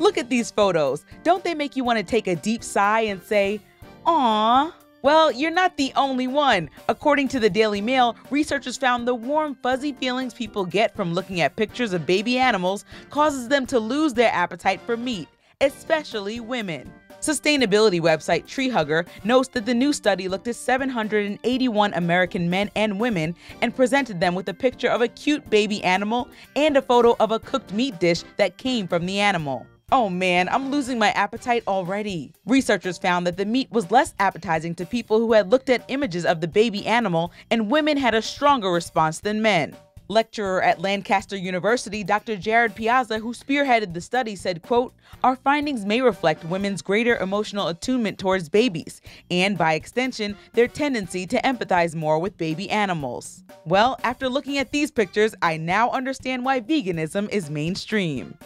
Look at these photos. Don't they make you want to take a deep sigh and say, "Aw"? Well, you're not the only one. According to the Daily Mail, researchers found the warm, fuzzy feelings people get from looking at pictures of baby animals causes them to lose their appetite for meat, especially women. Sustainability website Treehugger notes that the new study looked at 781 American men and women and presented them with a picture of a cute baby animal and a photo of a cooked meat dish that came from the animal. Oh man, I'm losing my appetite already. Researchers found that the meat was less appetizing to people who had looked at images of the baby animal, and women had a stronger response than men. Lecturer at Lancaster University, Dr. Jared Piazza, who spearheaded the study, said, quote, "Our findings may reflect women's greater emotional attunement towards babies and, by extension, their tendency to empathize more with baby animals." Well, after looking at these pictures, I now understand why veganism is mainstream.